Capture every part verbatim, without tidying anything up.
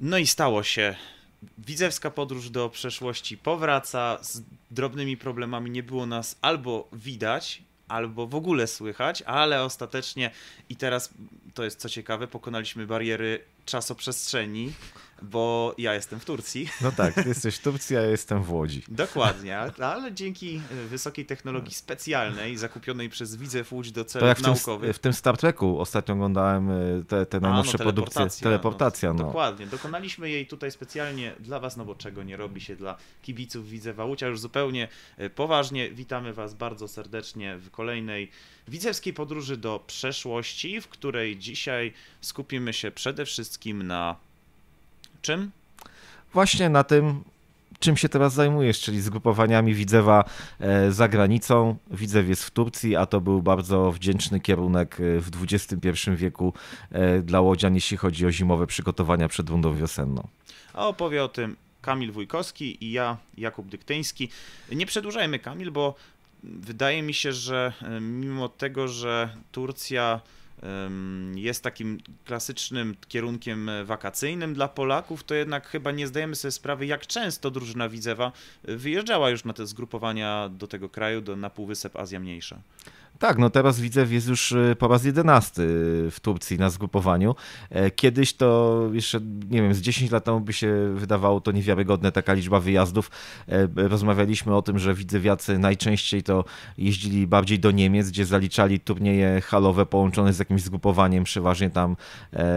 No i stało się. Widzewska podróż do przeszłości powraca z drobnymi problemami. Nie było nas albo widać, albo w ogóle słychać, ale ostatecznie i teraz, to jest co ciekawe, pokonaliśmy bariery czasoprzestrzeni, bo ja jestem w Turcji. No tak, ty jesteś w Turcji, a ja jestem w Łodzi. Dokładnie, ale dzięki wysokiej technologii specjalnej zakupionej przez Widzew Łódź do celów naukowych. W tym Star Treku ostatnio oglądałem te, te najnowsze a, no, produkcje. Teleportacja. teleportacja no, no. Dokładnie, dokonaliśmy jej tutaj specjalnie dla was, no bo czego nie robi się dla kibiców Widzewa Łódź, a już zupełnie poważnie witamy was bardzo serdecznie w kolejnej widzewskiej podróży do przeszłości, w której dzisiaj skupimy się przede wszystkim na czym? Właśnie na tym, czym się teraz zajmujesz, czyli zgrupowaniami Widzewa za granicą. Widzew jest w Turcji, a to był bardzo wdzięczny kierunek w dwudziestym pierwszym wieku dla łodzian, jeśli chodzi o zimowe przygotowania przed rundą wiosenną. A opowie o tym Kamil Wójkowski i ja, Jakub Dyktyński. Nie przedłużajmy, Kamil, bo wydaje mi się, że mimo tego, że Turcja jest takim klasycznym kierunkiem wakacyjnym dla Polaków, to jednak chyba nie zdajemy sobie sprawy, jak często drużyna Widzewa wyjeżdżała już na te zgrupowania do tego kraju, do, na Półwysep Azja Mniejsza. Tak, no teraz Widzew jest już po raz jedenasty w Turcji na zgrupowaniu. Kiedyś to jeszcze, nie wiem, z dziesięć lat temu by się wydawało to niewiarygodne, taka liczba wyjazdów. Rozmawialiśmy o tym, że widzewiacy najczęściej to jeździli bardziej do Niemiec, gdzie zaliczali turnieje halowe połączone z jakimś zgrupowaniem, przeważnie tam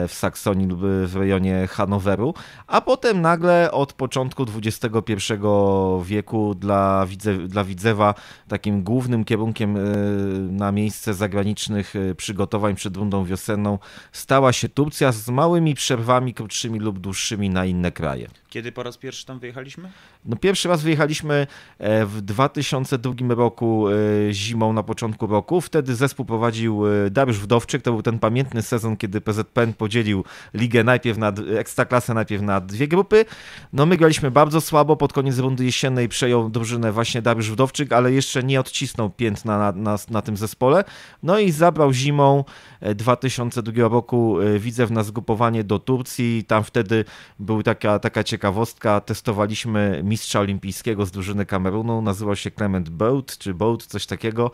w Saksonii lub w rejonie Hanoweru. A potem nagle od początku dwudziestego pierwszego wieku dla, Widzew, dla Widzewa takim głównym kierunkiem na miejsce zagranicznych przygotowań przed rundą wiosenną stała się Turcja, z małymi przerwami krótszymi lub dłuższymi na inne kraje. Kiedy po raz pierwszy tam wyjechaliśmy? No pierwszy raz wyjechaliśmy w dwa tysiące drugim roku zimą, na początku roku. Wtedy zespół prowadził Dariusz Wdowczyk. To był ten pamiętny sezon, kiedy P Z P N podzielił ligę najpierw na ekstraklasę, najpierw na dwie grupy. No my graliśmy bardzo słabo. Pod koniec rundy jesiennej przejął drużynę właśnie Dariusz Wdowczyk, ale jeszcze nie odcisnął piętna na, na, na tym zespole. No i zabrał zimą dwa tysiące drugiego roku Widzew na zgrupowanie do Turcji. Tam wtedy była taka, taka ciekawa ciekawostka, testowaliśmy mistrza olimpijskiego z drużyny Kamerunu, nazywał się Clement Boat, czy Boat, coś takiego.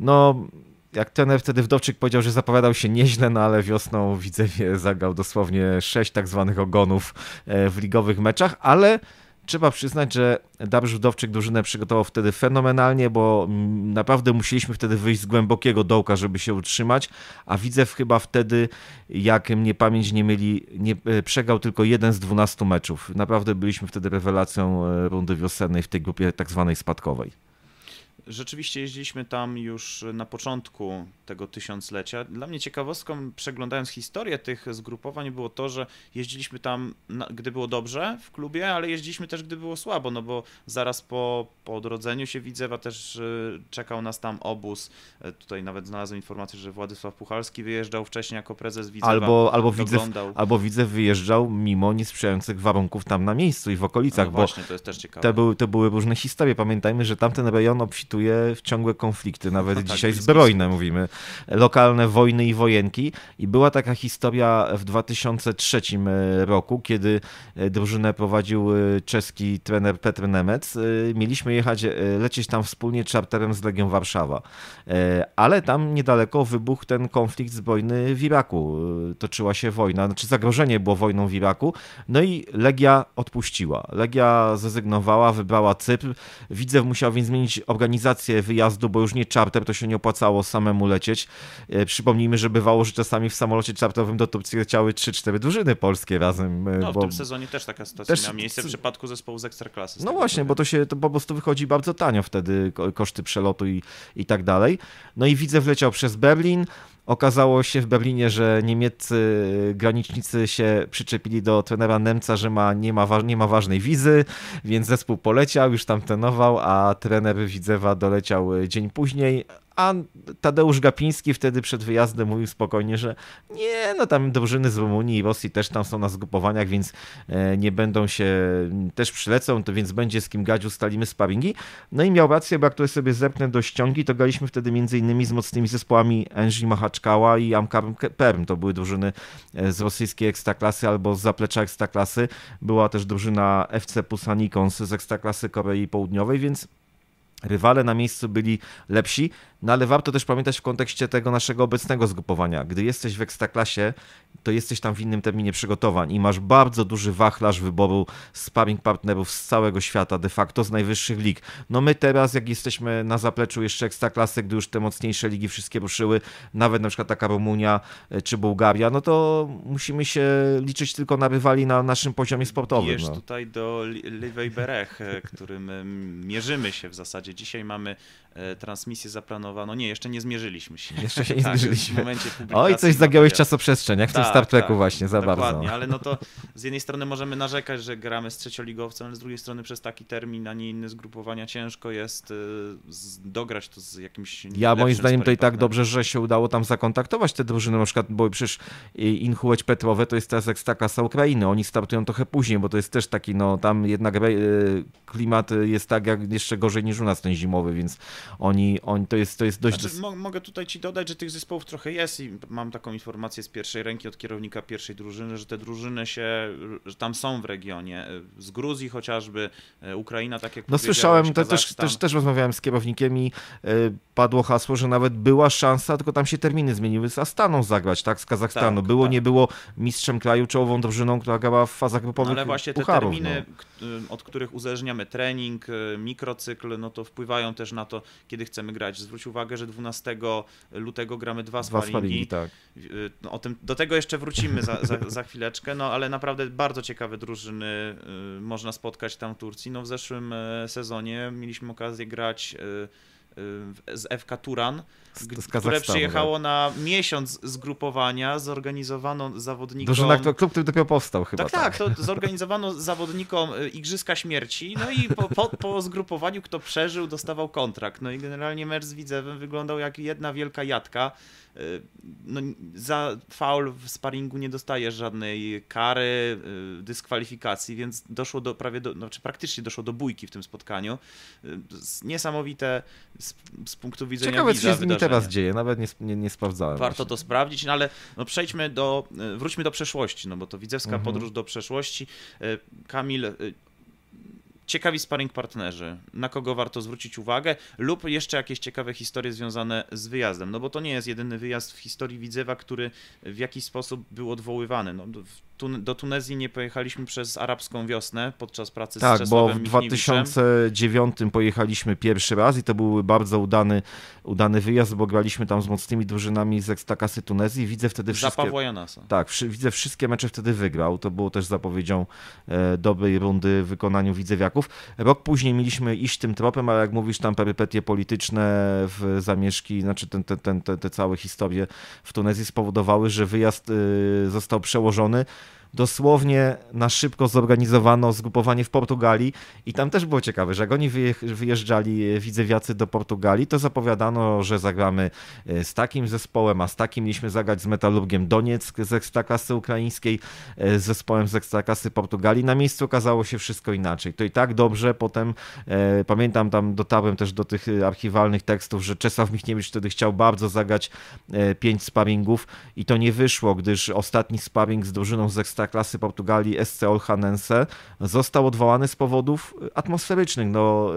No, jak trener wtedy Wdowczyk powiedział, że zapowiadał się nieźle, no ale wiosną w Widzewie zagrał dosłownie sześć tak zwanych ogonów w ligowych meczach, ale trzeba przyznać, że Dariusz Wdowczyk drużynę przygotował wtedy fenomenalnie, bo naprawdę musieliśmy wtedy wyjść z głębokiego dołka, żeby się utrzymać, a Widzew chyba wtedy, jak mnie pamięć nie myli, nie, przegrał tylko jeden z dwunastu meczów. Naprawdę byliśmy wtedy rewelacją rundy wiosennej w tej grupie tak zwanej spadkowej. Rzeczywiście jeździliśmy tam już na początku tego tysiąclecia. Dla mnie ciekawostką, przeglądając historię tych zgrupowań, było to, że jeździliśmy tam, gdy było dobrze w klubie, ale jeździliśmy też, gdy było słabo, no bo zaraz po, po odrodzeniu się Widzewa też czekał nas tam obóz. Tutaj nawet znalazłem informację, że Władysław Puchalski wyjeżdżał wcześniej jako prezes Widzewa. Albo, albo, Widzew, albo Widzew wyjeżdżał mimo niesprzyjających warunków tam na miejscu i w okolicach. No właśnie, bo to jest też ciekawe. To były, to były różne historie. Pamiętajmy, że tamten rejon obfitował w ciągłe konflikty, nawet no tak, dzisiaj zbrojne mówimy, lokalne wojny i wojenki. I była taka historia w dwa tysiące trzecim roku, kiedy drużynę prowadził czeski trener Petr Nemec. Mieliśmy jechać, lecieć tam wspólnie czarterem z Legią Warszawa, ale tam niedaleko wybuchł ten konflikt zbrojny w Iraku. Toczyła się wojna, znaczy zagrożenie było wojną w Iraku, no i Legia odpuściła. Legia zrezygnowała, wybrała Cypr. Widzew musiał więc zmienić organizację organizację wyjazdu, bo już nie czarter, to się nie opłacało samemu lecieć. Przypomnijmy, że bywało, że czasami w samolocie czarterowym do Turcji leciały trzy cztery drużyny polskie razem. No bo w tym sezonie też taka sytuacja też miała miejsce w przypadku zespołu z Ekstraklasy. No właśnie, powiem. bo to się to po prostu wychodzi bardzo tanio wtedy, koszty przelotu i, i tak dalej. No i Widzew leciał przez Berlin. Okazało się w Berlinie, że niemieccy granicznicy się przyczepili do trenera Nemca, że ma, nie, ma, nie ma ważnej wizy, więc zespół poleciał, już tam trenował, a trener Widzewa doleciał dzień później, A Tadeusz Gapiński wtedy przed wyjazdem mówił spokojnie, że nie, no tam drużyny z Rumunii i Rosji też tam są na zgrupowaniach, więc nie będą się, też przylecą, to więc będzie z kim grać, ustalimy sparingi. No i miał rację, bo jak tutaj sobie zepnę do ściągi, to graliśmy wtedy m.in. z mocnymi zespołami Anży Machaczkała i Amkar Perm. To były drużyny z rosyjskiej ekstraklasy albo z zaplecza ekstraklasy. Była też drużyna F C Pusan Icons z ekstraklasy Korei Południowej, więc rywale na miejscu byli lepsi, no ale warto też pamiętać w kontekście tego naszego obecnego zgrupowania. Gdy jesteś w ekstraklasie, to jesteś tam w innym terminie przygotowań i masz bardzo duży wachlarz wyboru sparring partnerów z całego świata, de facto z najwyższych lig. No my teraz, jak jesteśmy na zapleczu jeszcze ekstraklasy, gdy już te mocniejsze ligi wszystkie ruszyły, nawet na przykład taka Rumunia czy Bułgaria, no to musimy się liczyć tylko na rywali na naszym poziomie sportowym. Wiesz, no. Tutaj do Liwyj Bereh, którym mierzymy się w zasadzie. Dzisiaj mamy transmisję zaplanowaną. Nie, jeszcze nie zmierzyliśmy się. Jeszcze się nie tak, zmierzyliśmy. W momencie publikacji. Oj, coś zagiąłeś czasoprzestrzeń, jak w tak, tym Star Treku tak, właśnie, za dokładnie. Bardzo. Dokładnie, ale no to z jednej strony możemy narzekać, że gramy z trzecioligowcem, ale z drugiej strony przez taki termin, a nie inny zgrupowania ciężko jest dograć to z jakimś ja moim zdaniem tutaj tak dobrze, że się udało tam zakontaktować te drużyny, na przykład, bo przecież Inhułeć Petrowe to jest teraz ekstraklasa Ukrainy. Oni startują trochę później, bo to jest też taki, no tam jednak klimat jest tak jak jeszcze gorzej niż u nas ten zimowy, więc oni, oni to jest to jest dość... Znaczy, mo mogę tutaj ci dodać, że tych zespołów trochę jest i mam taką informację z pierwszej ręki od kierownika pierwszej drużyny, że te drużyny się, że tam są w regionie. Z Gruzji chociażby, Ukraina, tak jak no słyszałem, to też, też, też rozmawiałem z kierownikiem i yy, padło hasło, że nawet była szansa, tylko tam się terminy zmieniły, z Astaną zagrać, tak, z Kazachstanu. Tak, było, tak. Nie było mistrzem kraju, czołową drużyną, która grała w fazach grupowych pucharów. No ale właśnie pucharów, te terminy, no. Od których uzależniamy trening, mikrocykl, no to wpływają też na to, kiedy chcemy grać. Zwróć uwagę, że dwunastego lutego gramy dwa sparingi. Tak. O tym, do tego jeszcze wrócimy za, za, za chwileczkę, no ale naprawdę bardzo ciekawe drużyny można spotkać tam w Turcji. No w zeszłym sezonie mieliśmy okazję grać z F K Turan, z, z które przyjechało tak. na miesiąc zgrupowania, zorganizowano zawodnikom... Drużyna, klub, który dopiero powstał chyba. Tak, tak, tak, to zorganizowano zawodnikom Igrzyska Śmierci, no i po, po, po zgrupowaniu kto przeżył, dostawał kontrakt. No i generalnie mecz z Widzewem wyglądał jak jedna wielka jatka. No, za faul w sparingu nie dostajesz żadnej kary, dyskwalifikacji, więc doszło do prawie, do, znaczy praktycznie doszło do bójki w tym spotkaniu. Niesamowite z, z punktu widzenia Ciekawe, widza Ciekawe, co się teraz dzieje, nawet nie, nie, nie sprawdzałem. Warto właśnie to sprawdzić, no ale no przejdźmy do, wróćmy do przeszłości, no bo to Widzewska mhm. podróż do przeszłości. Kamil, ciekawi sparring partnerzy, na kogo warto zwrócić uwagę lub jeszcze jakieś ciekawe historie związane z wyjazdem, no bo to nie jest jedyny wyjazd w historii Widzewa, który w jakiś sposób był odwoływany. No, do Tunezji nie pojechaliśmy przez arabską wiosnę podczas pracy tak, z Czesławem Michniewiczem. Tak, bo w dwa tysiące dziewiątym pojechaliśmy pierwszy raz i to był bardzo udany, udany wyjazd, bo graliśmy tam z mocnymi drużynami z ekstraklasy Tunezji. Widzę wtedy wszystkie... Za Pawła Janasa. Tak, widzę wszystkie mecze wtedy wygrał. To było też zapowiedzią e, dobrej rundy w wykonaniu widzewiaków. Rok później mieliśmy iść tym tropem, ale jak mówisz, tam perypetie polityczne w zamieszki, znaczy ten, ten, ten, te, te całe historie w Tunezji spowodowały, że wyjazd y, został przełożony. Dosłownie na szybko zorganizowano zgrupowanie w Portugalii i tam też było ciekawe, że jak oni wyjeżdżali widzewiacy do Portugalii, to zapowiadano, że zagramy z takim zespołem, a z takim mieliśmy zagrać z Metalurgiem Donieck z ekstraklasy ukraińskiej, z zespołem z ekstraklasy Portugalii. Na miejscu okazało się wszystko inaczej. To i tak dobrze potem, e, pamiętam tam dotarłem też do tych archiwalnych tekstów, że Czesław Michniewicz wtedy chciał bardzo zagrać e, pięć sparingów i to nie wyszło, gdyż ostatni sparing z drużyną z ekstraklasy klasy Portugalii S C Olhanense został odwołany z powodów atmosferycznych. No,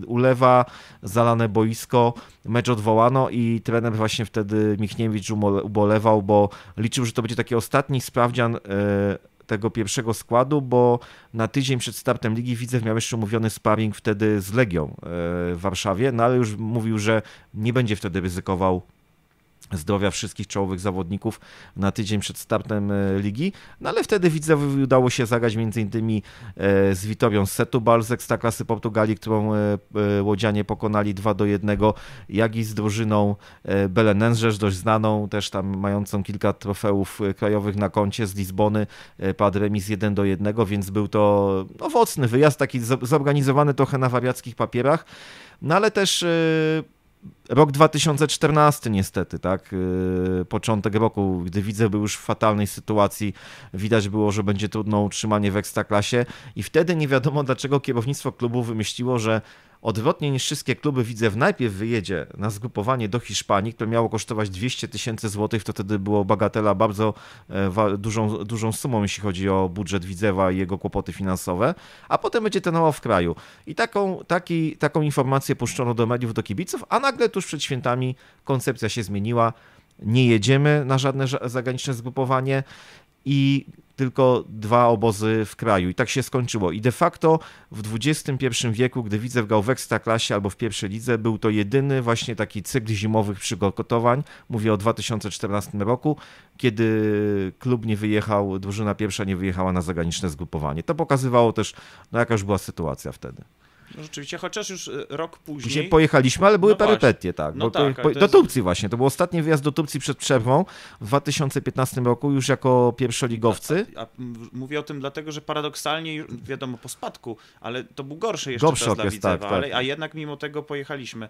yy, ulewa, zalane boisko, mecz odwołano i trener właśnie wtedy Michniewicz ubolewał, bo liczył, że to będzie taki ostatni sprawdzian yy, tego pierwszego składu, bo na tydzień przed startem ligi Widzew miał jeszcze umówiony sparring wtedy z Legią w Warszawie, no ale już mówił, że nie będzie wtedy ryzykował zdrowia wszystkich czołowych zawodników na tydzień przed startem ligi. No ale wtedy Widzewowi udało się zagrać m.in. z Vitórią Setúbal z ekstraklasy Portugalii, którą łodzianie pokonali dwa do jednego, jak i z drużyną Belenenses, dość znaną, też tam mającą kilka trofeów krajowych na koncie z Lizbony, padł remis jeden do jednego, więc był to owocny wyjazd, taki zorganizowany trochę na wariackich papierach, no ale też Rok dwa tysiące czternasty niestety, tak, początek roku, gdy Widzew był już w fatalnej sytuacji, widać było, że będzie trudno utrzymanie w Ekstraklasie i wtedy nie wiadomo dlaczego kierownictwo klubu wymyśliło, że odwrotnie niż wszystkie kluby Widzew najpierw wyjedzie na zgrupowanie do Hiszpanii, które miało kosztować dwieście tysięcy złotych, to wtedy było bagatela bardzo dużą, dużą sumą, jeśli chodzi o budżet Widzewa i jego kłopoty finansowe, a potem będzie trenował w kraju. I taką, taki, taką informację puszczono do mediów, do kibiców, a nagle tuż przed świętami koncepcja się zmieniła, nie jedziemy na żadne zagraniczne zgrupowanie i tylko dwa obozy w kraju. I tak się skończyło. I de facto w dwudziestym pierwszym wieku, gdy Widzew grał w Ekstraklasie albo w pierwszej lidze, był to jedyny właśnie taki cykl zimowych przygotowań. Mówię o dwa tysiące czternastym roku, kiedy klub nie wyjechał, drużyna pierwsza nie wyjechała na zagraniczne zgrupowanie. To pokazywało też, no jaka już była sytuacja wtedy. No rzeczywiście, chociaż już rok później... Gdzie pojechaliśmy, ale były no perypetie, tak. No bo tak po, po, do jest... Turcji właśnie, to był ostatni wyjazd do Turcji przed przerwą w dwa tysiące piętnastym roku, już jako pierwszoligowcy. A, a, a mówię o tym dlatego, że paradoksalnie, wiadomo, po spadku, ale to był gorszy jeszcze czas dla Widzewa, tak, ale, tak. A jednak mimo tego pojechaliśmy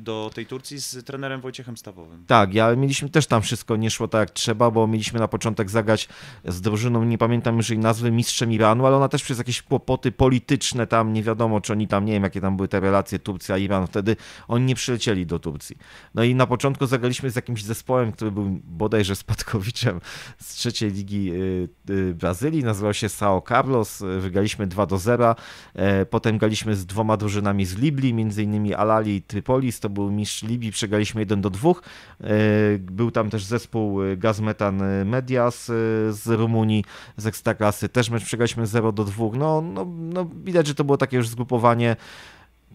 do tej Turcji z trenerem Wojciechem Stawowym. Tak, ja mieliśmy też tam wszystko, nie szło tak jak trzeba, bo mieliśmy na początek zagrać z drużyną, nie pamiętam już jej nazwy, mistrzem Iranu, ale ona też przez jakieś kłopoty polityczne tam, nie wiadomo czy oni tam, nie wiem jakie tam były te relacje Turcja-Iran, wtedy oni nie przylecieli do Turcji. No i na początku zagraliśmy z jakimś zespołem, który był bodajże spadkowiczem z trzeciej ligi Brazylii, nazywał się São Carlos, wygraliśmy dwa do zera, potem graliśmy z dwoma drużynami z Libii, między innymi Alali i Trypolis, to był mistrz Libii, przegraliśmy jeden do dwóch, był tam też zespół Gazmetan Medias z Rumunii, z Ekstraklasy, też my przegraliśmy zero do dwóch, no, no, no widać, że to było takie już zgrupowanie.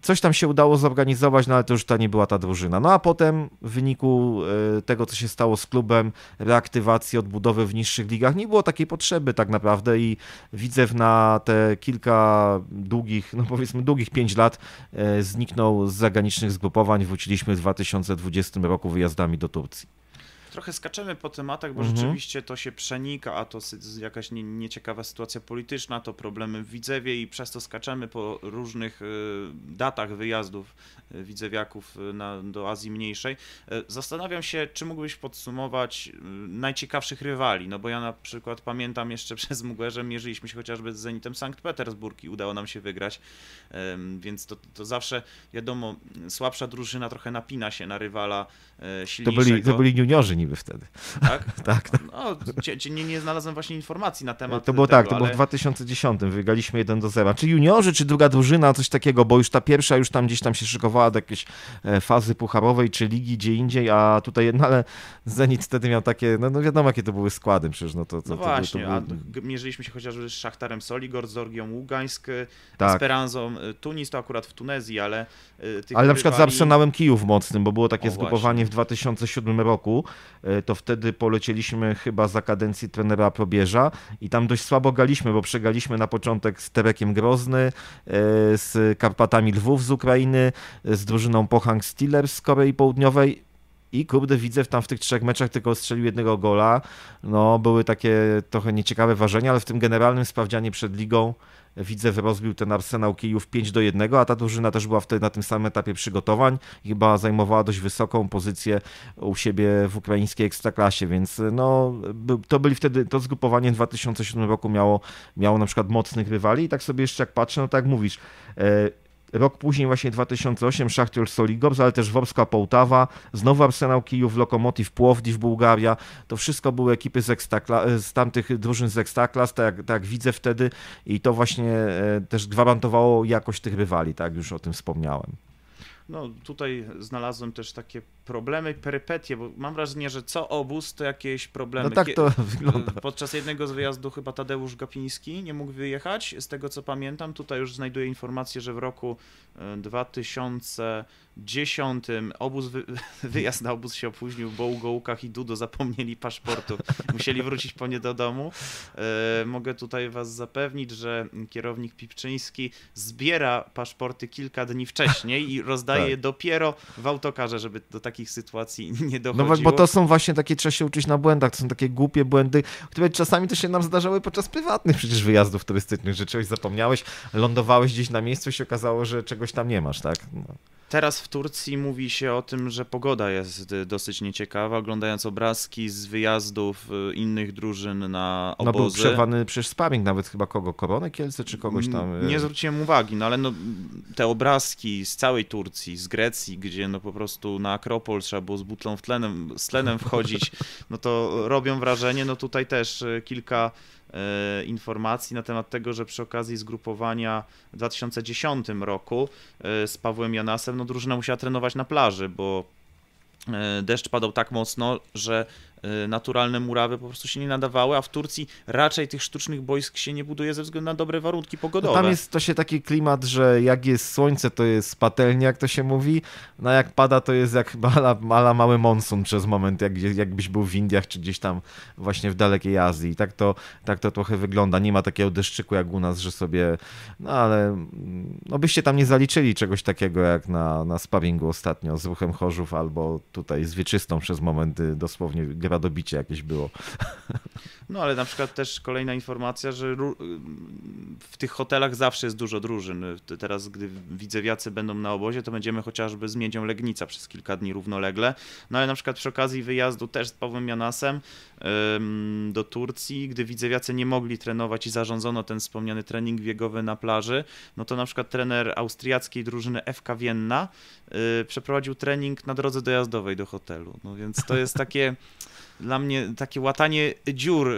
Coś tam się udało zorganizować, no ale to już ta nie była ta drużyna. No a potem w wyniku tego, co się stało z klubem, reaktywacji, odbudowy w niższych ligach, nie było takiej potrzeby tak naprawdę i Widzew na te kilka długich, no powiedzmy długich pięć lat zniknął z zagranicznych zgrupowań. Wróciliśmy w dwa tysiące dwudziestym roku wyjazdami do Turcji. Trochę skaczemy po tematach, bo mhm. rzeczywiście to się przenika, a to jakaś nie, nieciekawa sytuacja polityczna, to problemy w Widzewie i przez to skaczemy po różnych datach wyjazdów widzewiaków na, do Azji Mniejszej. Zastanawiam się, czy mógłbyś podsumować najciekawszych rywali, no bo ja na przykład pamiętam jeszcze przez mgłę, że mierzyliśmy się chociażby z Zenitem Sankt Petersburg i udało nam się wygrać, więc to, to zawsze wiadomo, słabsza drużyna trochę napina się na rywala silniejszego. To byli, to byli juniorzy niby wtedy. Tak? tak, tak. No, nie, nie znalazłem właśnie informacji na temat To było tego, tak, to ale... było w dwa tysiące dziesiątym. Wygraliśmy jeden do zera. Czy juniorzy, czy druga drużyna, coś takiego, bo już ta pierwsza już tam gdzieś tam się szykowała do jakiejś fazy pucharowej, czy ligi gdzie indziej, a tutaj, no ale Zenit wtedy miał takie, no, no wiadomo jakie to były składy przecież. No, to, to, no to, właśnie, to był... a mierzyliśmy się chociażby z Szachtarem Soligórsk, z Orgią Ługańsk, tak. Esperanzą Tunis, to akurat w Tunezji, ale... Tych ale na przykład rywali... z Arsenałem Kijów mocnym, bo było takie o, zgrupowanie właśnie. W dwa tysiące siódmym roku. To wtedy polecieliśmy chyba za kadencji trenera Probierza i tam dość słabo graliśmy, bo przegraliśmy na początek z Terekiem Grozny, z Karpatami Lwów z Ukrainy, z drużyną Pohang Steelers z Korei Południowej. I kurde, Widzew tam w tych trzech meczach tylko strzelił jednego gola. No, były takie trochę nieciekawe ważenia, ale w tym generalnym sprawdzianie przed ligą Widzew rozbił ten Arsenał Kijów pięć do jednego, a ta drużyna też była wtedy na tym samym etapie przygotowań. Chyba zajmowała dość wysoką pozycję u siebie w ukraińskiej Ekstraklasie, więc no, to byli wtedy, to zgrupowanie w dwa tysiące siódmym roku miało, miało na przykład mocnych rywali i tak sobie jeszcze jak patrzę, no tak jak mówisz, rok później właśnie dwa tysiące ósmym Szachtar Soligórsk, ale też Worska Połtawa, znowu Arsenał Kijów, Lokomotiv Płowdiw, Bułgaria. To wszystko były ekipy z, Ekstrakla- z tamtych drużyn z Ekstraklas, tak, tak jak widzę wtedy i to właśnie też gwarantowało jakość tych rywali, tak już o tym wspomniałem. No tutaj znalazłem też takie problemy, perypetie, bo mam wrażenie, że co obóz to jakieś problemy. No tak to wygląda. Podczas jednego z wyjazdów chyba Tadeusz Gapiński nie mógł wyjechać, z tego co pamiętam. Tutaj już znajduję informację, że w roku dwa tysiące dziesiątym obóz wy... wyjazd na obóz się opóźnił, bo u Gołkach i Dudo zapomnieli paszportu. Musieli wrócić po nie do domu. Mogę tutaj was zapewnić, że kierownik Pipczyński zbiera paszporty kilka dni wcześniej i rozdaje tak. je dopiero w autokarze, żeby do takich sytuacji nie dochodziło. No bo to są właśnie takie, trzeba się uczyć na błędach, to są takie głupie błędy, które czasami to się nam zdarzały podczas prywatnych przecież wyjazdów turystycznych, że czegoś zapomniałeś, lądowałeś gdzieś na miejscu i się okazało, że czegoś tam nie masz, tak? No. Teraz w Turcji mówi się o tym, że pogoda jest dosyć nieciekawa, oglądając obrazki z wyjazdów innych drużyn na obozy. No był przerwany przecież sparing nawet chyba kogo, Korony Kielce czy kogoś tam. Nie zwróciłem uwagi, no ale no, te obrazki z całej Turcji, z Grecji, gdzie no po prostu na Akropol trzeba było z butlą w tlenem, z tlenem wchodzić, no to robią wrażenie. No tutaj też kilka informacji na temat tego, że przy okazji zgrupowania w dwa tysiące dziesiątym roku z Pawłem Janasem no drużyna musiała trenować na plaży, bo deszcz padał tak mocno, że naturalne murawy po prostu się nie nadawały, a w Turcji raczej tych sztucznych boisk się nie buduje ze względu na dobre warunki pogodowe. No tam jest to się taki klimat, że jak jest słońce, to jest patelnia, jak to się mówi, no jak pada, to jest jak mala, mala mały monsun przez moment, jak, jakbyś był w Indiach, czy gdzieś tam właśnie w dalekiej Azji. I tak to, tak to trochę wygląda. Nie ma takiego deszczyku jak u nas, że sobie, no ale no byście tam nie zaliczyli czegoś takiego jak na, na sparingu ostatnio z Ruchem Chorzów, albo tutaj z Wieczystą przez moment dosłownie radobicie jakieś było. No ale na przykład też kolejna informacja, że w tych hotelach zawsze jest dużo drużyn. Teraz, gdy widzewiacy będą na obozie, to będziemy chociażby z Miedzią Legnica przez kilka dni równolegle. No ale na przykład przy okazji wyjazdu też z Pawłem Janasem do Turcji, gdy widzewiacy nie mogli trenować i zarządzono ten wspomniany trening biegowy na plaży, no to na przykład trener austriackiej drużyny F K Wienna przeprowadził trening na drodze dojazdowej do hotelu. No więc to jest takie... Dla mnie takie łatanie dziur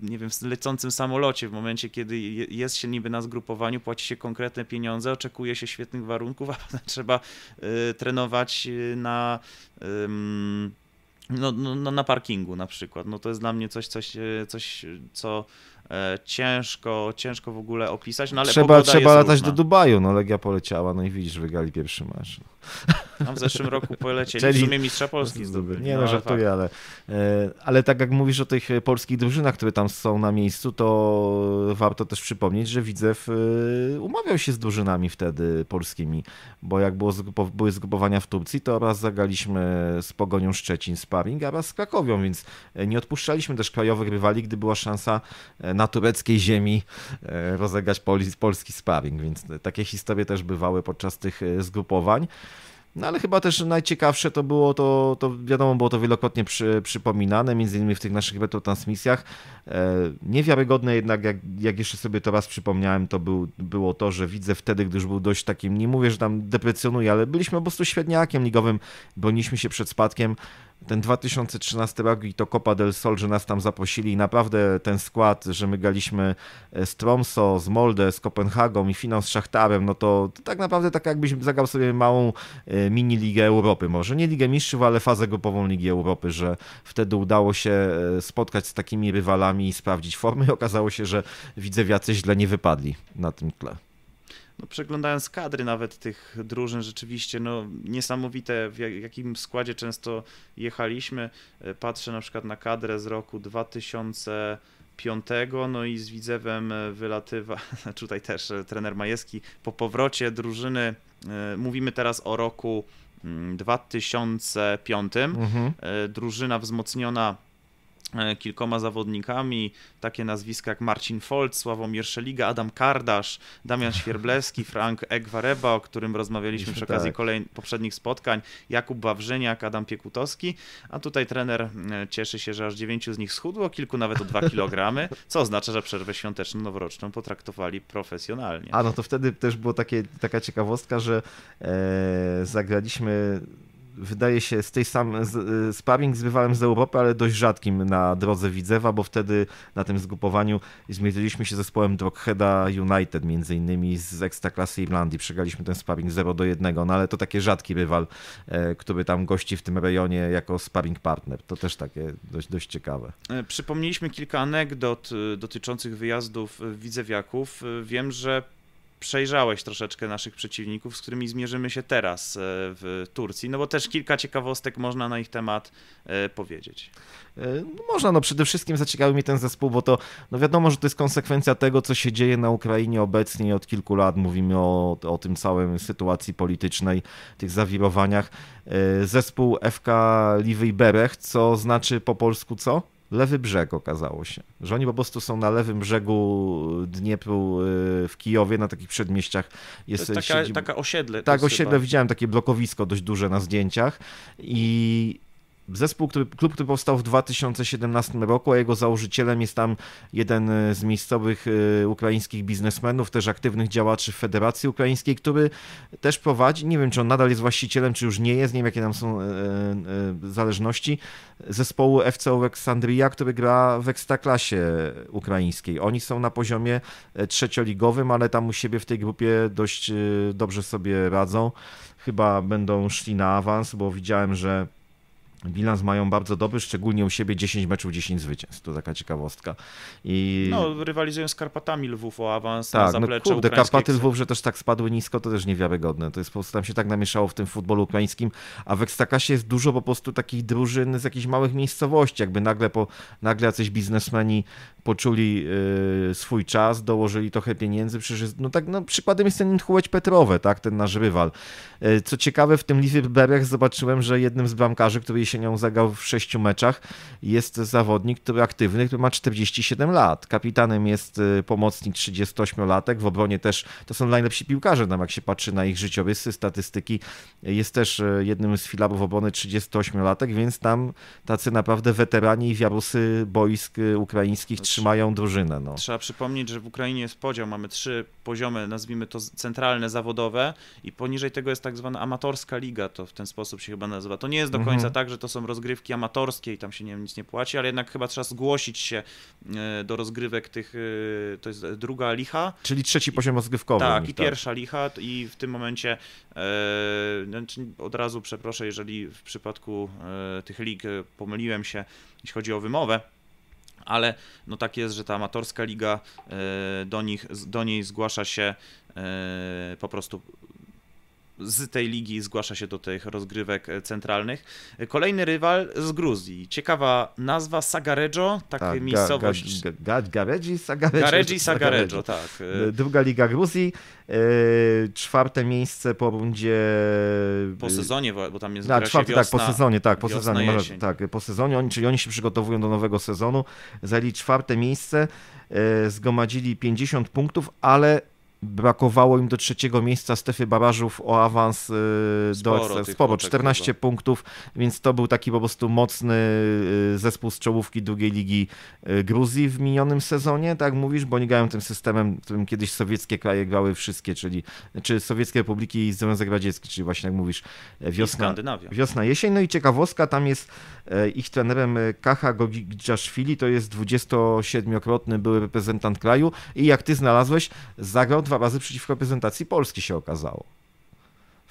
nie wiem, w lecącym samolocie w momencie, kiedy jest się niby na zgrupowaniu, płaci się konkretne pieniądze, oczekuje się świetnych warunków, a trzeba y, trenować na, y, no, no, na parkingu na przykład. No to jest dla mnie coś, coś, coś co ciężko, ciężko w ogóle opisać, no ale Trzeba, trzeba latać równa. do Dubaju, no Legia poleciała, no i widzisz, wygrali pierwszy mecz. No w zeszłym roku polecieli, Czyli... w sumie mistrza Polski zdobyli. Nie no, no żartuję, ale, ale tak jak mówisz o tych polskich drużynach, które tam są na miejscu, to warto też przypomnieć, że Widzew umawiał się z drużynami wtedy polskimi, bo jak było zgrupow- były zgrupowania w Turcji, to raz zagraliśmy z Pogonią Szczecin sparing, a raz z Krakowią, więc nie odpuszczaliśmy też krajowych rywali, gdy była szansa na tureckiej ziemi rozegrać polski sparing, więc takie historie też bywały podczas tych zgrupowań. No ale chyba też najciekawsze to było to, to wiadomo, było to wielokrotnie przy, przypominane, między innymi w tych naszych retrotransmisjach. E, niewiarygodne jednak, jak, jak jeszcze sobie to raz przypomniałem, to był, było to, że widzę wtedy, gdy już był dość takim, nie mówię, że tam deprecjonuje, ale byliśmy po prostu średniakiem ligowym, broniliśmy się przed spadkiem. Ten dwa tysiące trzynasty rok i to Copa del Sol, że nas tam zaprosili i naprawdę ten skład, że my graliśmy z Tromsø, z Molde, z Kopenhagą i finał z Szachtarem, no to, to tak naprawdę tak jakbyś zagrał sobie małą mini Ligę Europy, może nie Ligę Mistrzów, ale fazę grupową Ligi Europy, że wtedy udało się spotkać z takimi rywalami i sprawdzić formy i okazało się, że widzewiacy źle nie wypadli na tym tle. No, przeglądając kadry nawet tych drużyn, rzeczywiście no, niesamowite, w jakim składzie często jechaliśmy. Patrzę na przykład na kadrę z roku dwa tysiące piątego, no i z Widzewem wylatywa, tutaj też trener Majewski, po powrocie drużyny, mówimy teraz o roku dwa tysiące piątym, mhm. Drużyna wzmocniona kilkoma zawodnikami, takie nazwiska jak Marcin Folt, Sławomir Szeliga, Adam Kardasz, Damian Świerblewski, Frank Egwareba, o którym rozmawialiśmy przy okazji tak. kolejnych poprzednich spotkań, Jakub Wawrzyniak, Adam Piekutowski, a tutaj trener cieszy się, że aż dziewięciu z nich schudło, kilku nawet o dwa kilogramy, co oznacza, że przerwę świąteczną, noworoczną potraktowali profesjonalnie. A no to wtedy też była taka ciekawostka, że ee, zagraliśmy... Wydaje się, z tej samej sparing z rywalem z Europy, ale dość rzadkim na drodze Widzewa, bo wtedy na tym zgrupowaniu zmierzyliśmy się z zespołem Drogheda United, między innymi z Ekstraklasy Irlandii. Przegraliśmy ten sparing zero do jednego, no ale to taki rzadki rywal, który tam gości w tym rejonie jako sparing partner. To też takie dość, dość ciekawe. Przypomnieliśmy kilka anegdot dotyczących wyjazdów widzewiaków. Wiem, że przejrzałeś troszeczkę naszych przeciwników, z którymi zmierzymy się teraz w Turcji, no bo też kilka ciekawostek można na ich temat powiedzieć. Można, no przede wszystkim zaciekawił mnie ten zespół, bo to, no wiadomo, że to jest konsekwencja tego, co się dzieje na Ukrainie obecnie od kilku lat, mówimy o, o tym całym sytuacji politycznej, tych zawirowaniach. Zespół F K Liwyj Bereh, co znaczy po polsku co? lewy brzeg okazało się, że oni po prostu są na lewym brzegu Dniepru w Kijowie, na takich przedmieściach. Jest to jest taka, siedzib... taka osiedle. Tak, osiedle, chyba. Widziałem takie blokowisko dość duże na zdjęciach i zespół, który, klub, który powstał w dwa tysiące siedemnastym roku, a jego założycielem jest tam jeden z miejscowych ukraińskich biznesmenów, też aktywnych działaczy w Federacji Ukraińskiej, który też prowadzi, nie wiem czy on nadal jest właścicielem, czy już nie jest, nie wiem jakie tam są zależności, zespołu F C Oleksandria, który gra w Ekstraklasie ukraińskiej. Oni są na poziomie trzecioligowym, ale tam u siebie w tej grupie dość dobrze sobie radzą. Chyba będą szli na awans, bo widziałem, że bilans mają bardzo dobry, szczególnie u siebie dziesięć meczów, dziesięć zwycięstw. To taka ciekawostka. I... No, rywalizują z Karpatami Lwów o awans tak, na zaplecze no, ukraińskie. Karpaty Lwów, że też tak spadły nisko, to też niewiarygodne. To jest po prostu, tam się tak namieszało w tym futbolu ukraińskim, a w Ekstraklasie jest dużo po prostu takich drużyn z jakichś małych miejscowości. Jakby nagle, po, nagle jacyś biznesmeni poczuli yy, swój czas, dołożyli trochę pieniędzy. Przecież jest, no tak, no, przykładem jest ten Inhułeć Petrowe, tak, ten nasz rywal. Yy, co ciekawe, w tym Liwyj Bereh zobaczyłem, że jednym z bramkarzy, który jesienią zagrał w sześciu meczach, jest zawodnik, który aktywny, który ma czterdzieści siedem lat. Kapitanem jest pomocnik trzydziestoośmiolatek, w obronie też to są najlepsi piłkarze, tam jak się patrzy na ich życiorysy, statystyki, jest też jednym z filarów obrony trzydziestoośmiolatek, więc tam tacy naprawdę weterani i wiarusy boisk ukraińskich trzymają drużynę. No. Trzeba przypomnieć, że w Ukrainie jest podział, mamy trzy poziomy, nazwijmy to centralne, zawodowe i poniżej tego jest tak zwana amatorska liga, to w ten sposób się chyba nazywa. To nie jest do końca mhm. tak, że to są rozgrywki amatorskie i tam się nie wiem, nic nie płaci, ale jednak chyba trzeba zgłosić się do rozgrywek tych, to jest druga licha. Czyli trzeci poziom rozgrywkowy. I, tak, i tak. Pierwsza licha i w tym momencie e, od razu przeproszę, jeżeli w przypadku e, tych lig pomyliłem się, jeśli chodzi o wymowę, ale no tak jest, że ta amatorska liga e, do, nich, do niej zgłasza się e, po prostu z tej ligi zgłasza się do tych rozgrywek centralnych. Kolejny rywal z Gruzji. Ciekawa nazwa, Sagarejo, taka tak, miejscowość. Ga, ga, ga, Garedzi, Sagarejo. Garedzi, Sagarejo, tak. Druga liga Gruzji. Czwarte miejsce po rundzie... Po sezonie, bo tam jest gra się wiosna, tak, po sezonie, tak, po sezonie, może, tak, po sezonie oni, czyli oni się przygotowują do nowego sezonu. Zajęli czwarte miejsce, zgromadzili pięćdziesiąt punktów, ale brakowało im do trzeciego miejsca strefy barażów o awans do sporo, czternaście punktów, więc to był taki po prostu mocny zespół z czołówki drugiej ligi Gruzji w minionym sezonie, tak mówisz, bo oni grają tym systemem, którym kiedyś sowieckie kraje grały wszystkie, czyli czy sowieckie republiki i Związek Radziecki, czyli właśnie jak mówisz, wiosna, wiosna jesień. No i ciekawostka, tam jest ich trenerem Kacha Gogidżaszwili, to jest dwudziestosiedmiokrotny były reprezentant kraju i jak ty znalazłeś, zagrał dwa razy przeciwko reprezentacji Polski się okazało.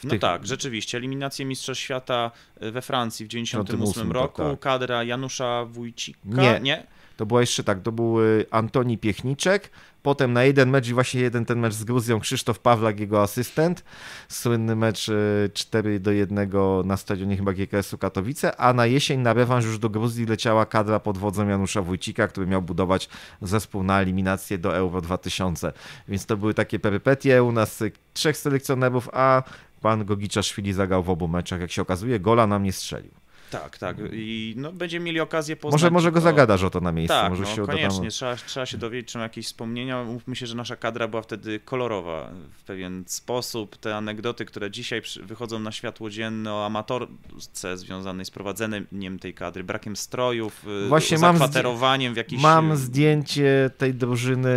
No tych... tak, rzeczywiście. Eliminacje Mistrzostw Świata we Francji w dziewięćdziesiątym ósmym roku. Tak. Kadra Janusza Wójcika. Nie, nie. To była jeszcze tak, to był Antoni Piechniczek, potem na jeden mecz i właśnie jeden ten mecz z Gruzją Krzysztof Pawlak, jego asystent, słynny mecz cztery do jednego na stadionie chyba G K S-u Katowice, a na jesień na rewanż już do Gruzji leciała kadra pod wodzą Janusza Wójcika, który miał budować zespół na eliminację do Euro dwa tysiące. Więc to były takie perypetie u nas trzech selekcjonerów, a pan Gogiczaszwili zagrał w obu meczach, jak się okazuje, gola nam nie strzelił. Tak, tak. I no, będziemy mieli okazję poznać... Może, może go zagadasz o to na miejscu. Tak, może no, się koniecznie. Dodam... Trzeba, trzeba się dowiedzieć, czy ma jakieś wspomnienia. Mówmy się, że nasza kadra była wtedy kolorowa w pewien sposób. Te anegdoty, które dzisiaj wychodzą na światło dzienne o amatorce związanej z prowadzeniem tej kadry, brakiem strojów, właśnie zakwaterowaniem mam w jakiś... Mam zdjęcie tej drużyny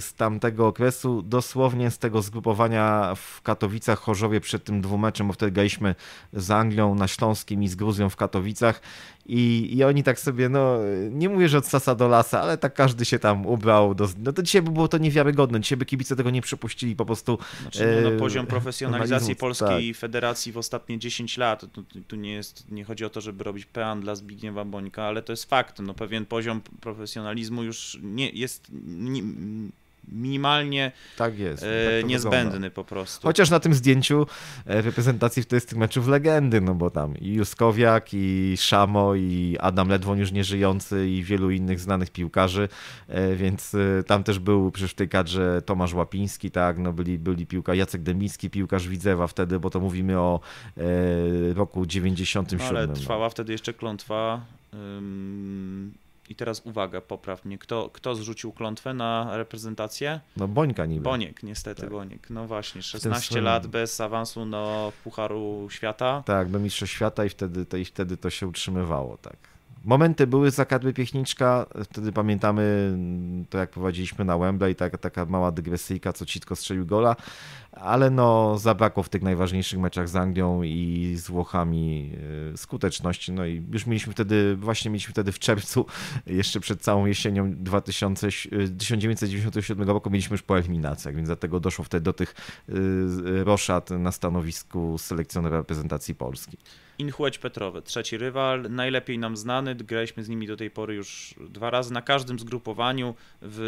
z tamtego okresu, dosłownie z tego zgrupowania w Katowicach, Chorzowie przed tym dwumeczem, bo wtedy graliśmy z Anglią na Śląskim i z Gruzją w Katowicach i, i oni tak sobie, no nie mówię, że od sasa do lasa, ale tak każdy się tam ubrał. Do, no to dzisiaj by było to niewiarygodne, dzisiaj by kibice tego nie przypuścili po prostu. Znaczy, no, no, poziom profesjonalizacji e, polskiej tak. federacji w ostatnie dziesięć lat, tu, tu nie, jest, nie chodzi o to, żeby robić pean dla Zbigniewa Bonika, ale to jest fakt, no pewien poziom profesjonalizmu już nie jest... Nie, minimalnie tak jest, tak niezbędny wygląda. Po prostu. Chociaż na tym zdjęciu reprezentacji to jest tych meczów legendy, no bo tam i Juskowiak, i Szamo, i Adam Ledwoń już nieżyjący, i wielu innych znanych piłkarzy, więc tam też był przecież w tej kadrze Tomasz Łapiński, tak, no byli, byli piłka Jacek Dębicki, piłkarz Widzewa wtedy, bo to mówimy o roku dziewięćdziesiątym siódmym. Ale trwała no. wtedy jeszcze klątwa... Um... I teraz uwaga, popraw mnie. Kto, kto zrzucił klątwę na reprezentację? No Bońka niby. Boniek, niestety tak. Boniek. No właśnie, szesnaście lat bez awansu do Pucharu Świata. Tak, do Mistrzostw Świata i wtedy, to, i wtedy to się utrzymywało, tak. Momenty były za kadry Piechniczka, wtedy pamiętamy to, jak prowadziliśmy na Wembley, taka, taka mała dygresyjka, co Citko strzelił gola, ale no zabrakło w tych najważniejszych meczach z Anglią i z Włochami skuteczności. No i już mieliśmy wtedy, właśnie mieliśmy wtedy w czerwcu, jeszcze przed całą jesienią tysiąc dziewięćset dziewięćdziesiątego siódmego roku mieliśmy już po eliminacjach, więc dlatego doszło wtedy do tych roszad na stanowisku selekcjonera reprezentacji Polski. Inhułeć Petrowe, trzeci rywal, najlepiej nam znany, graliśmy z nimi do tej pory już dwa razy na każdym zgrupowaniu w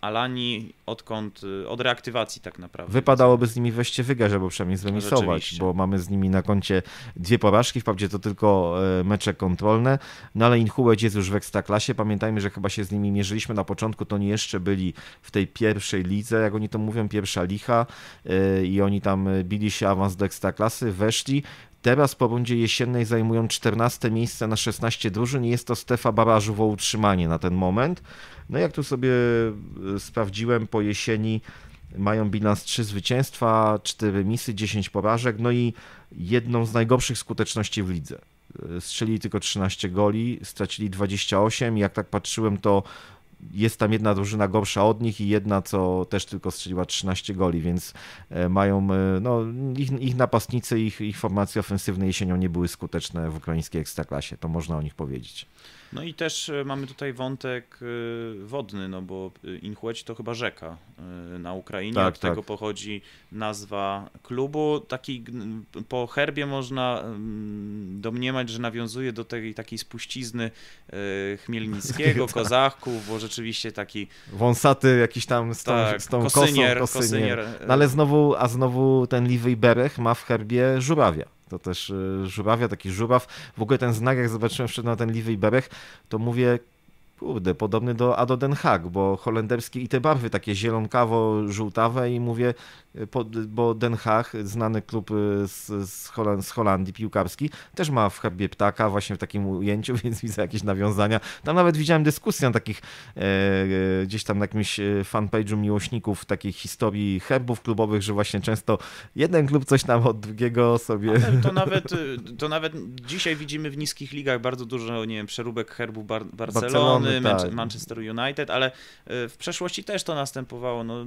Alani, odkąd, od reaktywacji tak naprawdę. Wypadałoby z nimi wreszcie wygrać, albo przynajmniej zremisować, bo mamy z nimi na koncie dwie porażki, wprawdzie to tylko mecze kontrolne, no ale Inhułeć jest już w Ekstraklasie, pamiętajmy, że chyba się z nimi mierzyliśmy na początku, to oni jeszcze byli w tej pierwszej lidze, jak oni to mówią, pierwsza licha i oni tam bili się awans do Ekstraklasy, weszli. Teraz po rundzie jesiennej zajmują czternaste miejsce na szesnaście drużyn i jest to strefa barażowo utrzymanie na ten moment. No jak tu sobie sprawdziłem, po jesieni mają bilans trzy zwycięstwa, cztery remisy, dziesięć porażek, no i jedną z najgorszych skuteczności w lidze. Strzelili tylko trzynaście goli, stracili dwadzieścia osiem, jak tak patrzyłem, to jest tam jedna drużyna gorsza od nich i jedna, co też tylko strzeliła trzynaście goli, więc mają, no, ich, ich napastnicy, ich, ich formacje ofensywne jesienią nie były skuteczne w ukraińskiej ekstraklasie, to można o nich powiedzieć. No i też mamy tutaj wątek wodny, no bo Inhułeć to chyba rzeka na Ukrainie, tak, od tak. tego pochodzi nazwa klubu. Taki, po herbie można domniemać, że nawiązuje do tej takiej spuścizny Chmielnickiego, Kozachków, bo rzeczywiście taki... Wąsaty jakiś tam z tą, tak, z tą kosynier, kosą, kosynier. kosynier. No ale znowu, a znowu ten Liwyj Bereh ma w herbie żurawia. To też żurawia, taki żuraw. W ogóle ten znak, jak zobaczyłem wczoraj na ten Liwyj Bereh, to mówię, kurde, podobny do Ado Den Haag, bo holenderskie i te barwy takie zielonkawo-żółtawe i mówię, bo Den Haag, znany klub z, z, Holand z Holandii piłkarski, też ma w herbie ptaka właśnie w takim ujęciu, więc widzę jakieś nawiązania. Tam nawet widziałem dyskusję na takich, e, e, gdzieś tam na jakimś fanpage'u miłośników takiej historii herbów klubowych, że właśnie często jeden klub coś tam od drugiego sobie... Ale to nawet, to nawet dzisiaj widzimy w niskich ligach bardzo dużo, nie wiem, przeróbek herbów Bar Barcelony, Manchester United, ale w przeszłości też to następowało. No,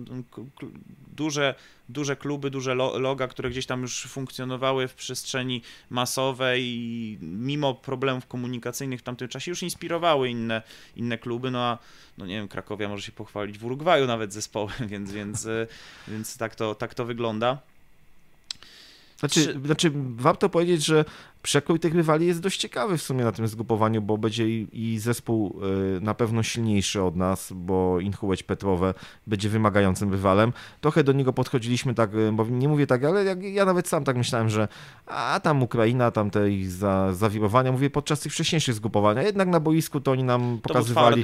duże, duże kluby, duże loga, które gdzieś tam już funkcjonowały w przestrzeni masowej i mimo problemów komunikacyjnych w tamtym czasie już inspirowały inne, inne kluby, no a no nie wiem, Krakowia może się pochwalić w Urugwaju nawet zespołem, więc, więc, więc tak, to, tak to wygląda. Znaczy, Czy... znaczy, warto powiedzieć, że przekrój tych rywali jest dość ciekawy w sumie na tym zgrupowaniu, bo będzie i, i zespół y, na pewno silniejszy od nas, bo Inhułeć Petrowe będzie wymagającym rywalem. Trochę do niego podchodziliśmy tak, bo nie mówię tak, ale jak, ja nawet sam tak myślałem, że a tam Ukraina, tam te ich za, zawirowania, mówię podczas tych wcześniejszych zgrupowania, jednak na boisku to oni nam to pokazywali,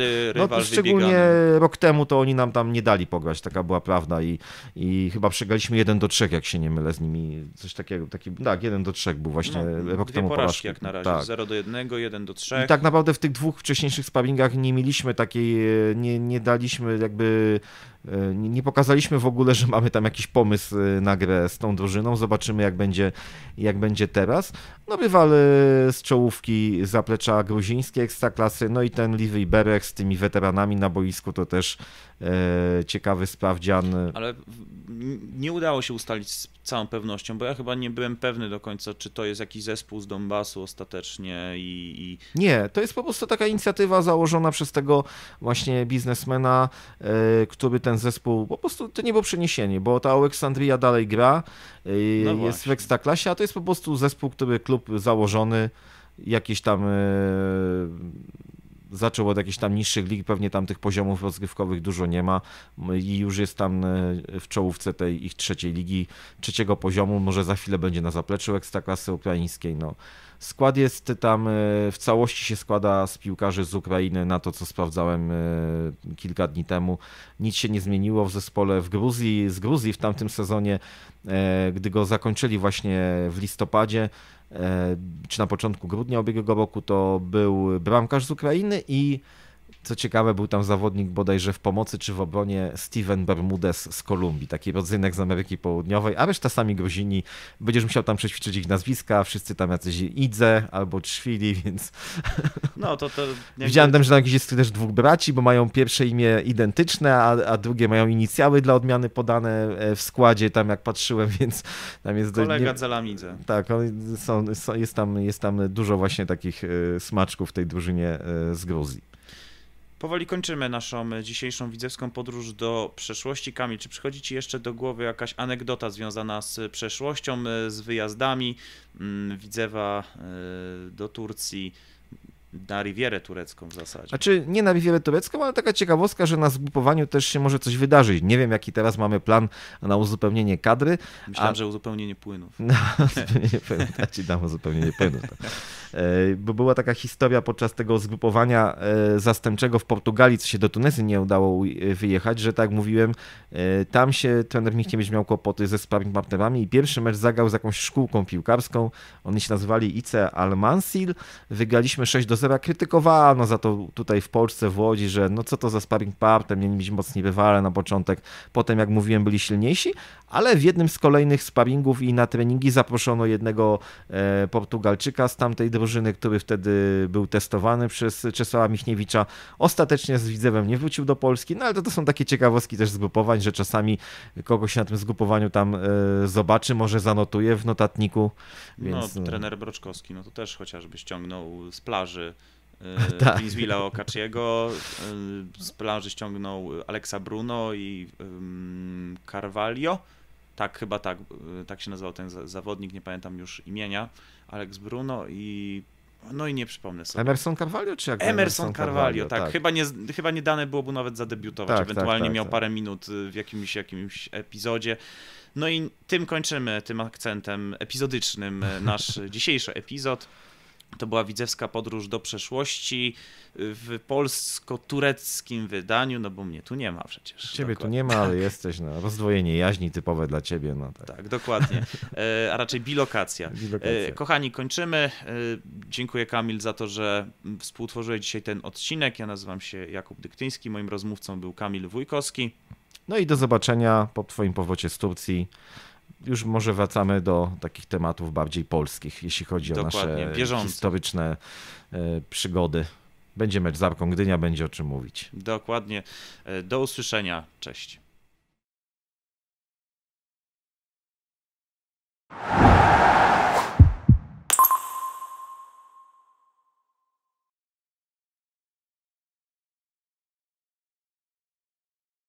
no, szczególnie wybiegany. Rok temu to oni nam tam nie dali pograć, taka była prawda i, i chyba przegraliśmy jeden do trzech, jak się nie mylę z nimi, coś takiego, taki, tak, jeden do trzech był właśnie no. rok Dwie porażki, porażki jak na razie, tak. zero do jednego, jeden do trzech. I tak naprawdę w tych dwóch wcześniejszych sparingach nie mieliśmy takiej, nie, nie daliśmy jakby, nie pokazaliśmy w ogóle, że mamy tam jakiś pomysł na grę z tą drużyną. Zobaczymy jak będzie, jak będzie teraz. No rywal z czołówki zaplecza gruzińskie ekstraklasy, no i ten Liwyj Bereh z tymi weteranami na boisku to też e, ciekawy sprawdzian. Ale nie udało się ustalić z całą pewnością, bo ja chyba nie byłem pewny do końca, czy to jest jakiś zespół z Donbasu ostatecznie i... i... Nie, to jest po prostu taka inicjatywa założona przez tego właśnie biznesmena, e, który ten zespół, po prostu to nie było przeniesienie, bo ta Aleksandria dalej gra, no jest właśnie w Ekstraklasie, a to jest po prostu zespół, który klub założony, jakiś tam e, zaczął od jakichś tam niższych lig, pewnie tam tych poziomów rozgrywkowych dużo nie ma i już jest tam w czołówce tej ich trzeciej ligi, trzeciego poziomu, może za chwilę będzie na zapleczu Ekstraklasy ukraińskiej, no. Skład jest tam, w całości się składa z piłkarzy z Ukrainy, na to co sprawdzałem kilka dni temu. Nic się nie zmieniło w zespole w Gruzji, z Gruzji w tamtym sezonie, gdy go zakończyli właśnie w listopadzie. czy na początku grudnia ubiegłego roku, to był bramkarz z Ukrainy i co ciekawe, był tam zawodnik bodajże w pomocy czy w obronie Steven Bermudez z Kolumbii, taki rodzynek z Ameryki Południowej, a reszta sami Gruzini. Będziesz musiał tam przećwiczyć ich nazwiska, wszyscy tam jacyś Idze albo Trzwili, więc... No, to, to nie widziałem tam, że tam jest też dwóch braci, bo mają pierwsze imię identyczne, a, a drugie mają inicjały dla odmiany podane w składzie, tam jak patrzyłem, więc tam jest... Kolega do... Zalamidze. Tak, są, są, jest, tam, jest tam dużo właśnie takich smaczków w tej drużynie z Gruzji. Powoli kończymy naszą dzisiejszą widzewską podróż do przeszłości. Kamil, czy przychodzi Ci jeszcze do głowy jakaś anegdota związana z przeszłością, z wyjazdami Widzewa do Turcji, na Rivierę Turecką w zasadzie? Znaczy nie na Rivierę Turecką, ale taka ciekawostka, że na zgrupowaniu też się może coś wydarzyć. Nie wiem, jaki teraz mamy plan na uzupełnienie kadry. Myślałem, a... że uzupełnienie płynów. No, uzupełnienie płynów. Ja Ci dam uzupełnienie płynów. Tak. Bo była taka historia podczas tego zgrupowania zastępczego w Portugalii, co się do Tunezji nie udało wyjechać, że tak jak mówiłem, tam się trener Michniewicz miał kłopoty ze sparring partnerami i pierwszy mecz zagrał z jakąś szkółką piłkarską. Oni się nazywali I C Al-Mansil. Wygraliśmy sześć do zera. Krytykowano za to tutaj w Polsce, w Łodzi, że no co to za sparring partner, mieli być mocni rywale na początek. Potem, jak mówiłem, byli silniejsi, ale w jednym z kolejnych sparingów i na treningi zaproszono jednego Portugalczyka z tamtej drużyny, który wtedy był testowany przez Czesława Michniewicza. Ostatecznie z Widzewem nie wrócił do Polski, no ale to, to są takie ciekawostki też zgrupowań, że czasami kogoś na tym zgrupowaniu tam y, zobaczy, może zanotuje w notatniku. Więc... No, trener Broczkowski, no to też chociażby ściągnął z plaży Winswilla y, Okaciego, y, z plaży ściągnął Aleksa Bruno i y, Carvalho. Tak, chyba tak, tak się nazywał ten zawodnik, nie pamiętam już imienia, Alex Bruno i no i nie przypomnę sobie. Emerson Carvalho czy jak? Emerson Carvalho, tak. tak. Chyba, nie, chyba nie dane było mu nawet zadebiutować, tak, ewentualnie tak, tak, miał tak. parę minut w jakimś, jakimś epizodzie. No i tym kończymy, tym akcentem epizodycznym nasz dzisiejszy epizod. To była widzewska podróż do przeszłości w polsko-tureckim wydaniu, no bo mnie tu nie ma przecież. Ciebie dokładnie. Tu nie ma, ale jesteś na rozdwojenie jaźni typowe dla ciebie. No tak. tak, dokładnie, a raczej bilokacja. bilokacja. Kochani, kończymy. Dziękuję, Kamil, za to, że współtworzyłeś dzisiaj ten odcinek. Ja nazywam się Jakub Dyktyński, moim rozmówcą był Kamil Wójkowski. No i do zobaczenia po twoim powrocie z Turcji. Już może wracamy do takich tematów bardziej polskich, jeśli chodzi Dokładnie, o nasze bieżące. historyczne przygody. Będzie mecz z Arką Gdynia, będzie o czym mówić. Dokładnie. Do usłyszenia. Cześć.